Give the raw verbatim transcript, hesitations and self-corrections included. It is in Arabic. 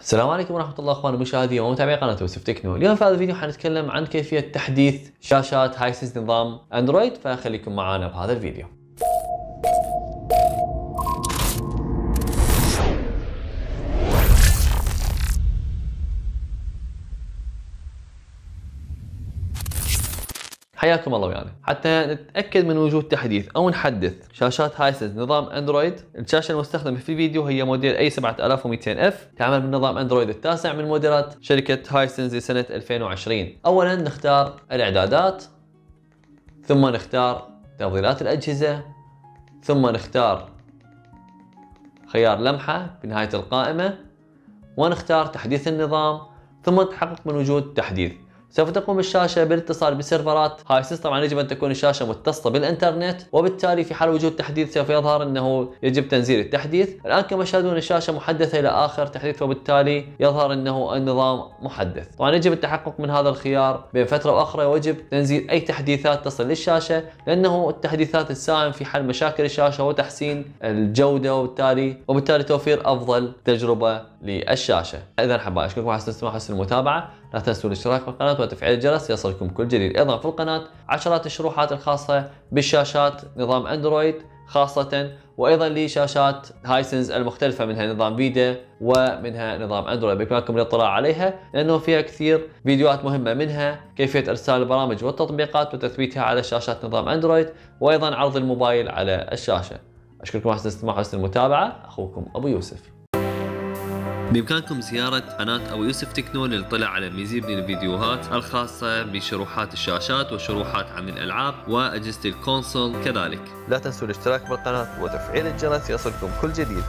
السلام عليكم ورحمة الله اخواني مشاهدي ومتابعي قناة أبو يوسف تكنو. اليوم في هذا الفيديو حنتكلم عن كيفية تحديث شاشات هايسنس نظام اندرويد، فخليكم معنا بهذا الفيديو. حياكم الله ويانا. حتى نتاكد من وجود تحديث او نحدث شاشات هايسنس نظام اندرويد، الشاشه المستخدمه في الفيديو هي موديل أي سبعة آلاف ومئتين إف، تعمل بنظام اندرويد التاسع من موديلات شركه هايسنس لسنه ألفين وعشرين. اولا نختار الاعدادات، ثم نختار تفضيلات الاجهزه، ثم نختار خيار لمحه بنهايه القائمه، ونختار تحديث النظام، ثم نتحقق من وجود تحديث. سوف تقوم الشاشة بالاتصال بسيرفرات هايسنس. طبعا يجب أن تكون الشاشة متصلة بالإنترنت، وبالتالي في حال وجود تحديث سوف يظهر أنه يجب تنزيل التحديث. الآن كما تشاهدون الشاشة محدثة إلى آخر تحديث، وبالتالي يظهر أنه النظام محدث. طبعا يجب التحقق من هذا الخيار بين فترة وأخرى، ويجب تنزيل أي تحديثات تصل للشاشة، لأنه التحديثات تساهم في حل مشاكل الشاشة وتحسين الجودة، وبالتالي وبالتالي توفير أفضل تجربة للشاشة. إذا حبايبي أشكركم على حسن الاستماع وحسن المتابعة، لا تنسوا الاشتراك بالقناة وتفعيل الجرس يصلكم كل جديد. أيضا في القناة عشرات الشروحات الخاصة بالشاشات نظام أندرويد خاصة، وأيضا لشاشات هايسنس المختلفة، منها نظام فيدا ومنها نظام أندرويد. بإمكانكم الاطلاع عليها لأنه فيها كثير فيديوهات مهمة، منها كيفية إرسال البرامج والتطبيقات وتثبيتها على شاشات نظام أندرويد، وأيضا عرض الموبايل على الشاشة. أشكركم على حسن الاستماع وحسن المتابعة. أخوكم أبو يوسف. بإمكانكم زيارة قناة أبو يوسف تكنو للاطلاع على مزيد من الفيديوهات الخاصة بشروحات الشاشات وشروحات عن الألعاب وأجهزة الكونسول كذلك. لا تنسوا الاشتراك بالقناة وتفعيل الجرس يصلكم كل جديد.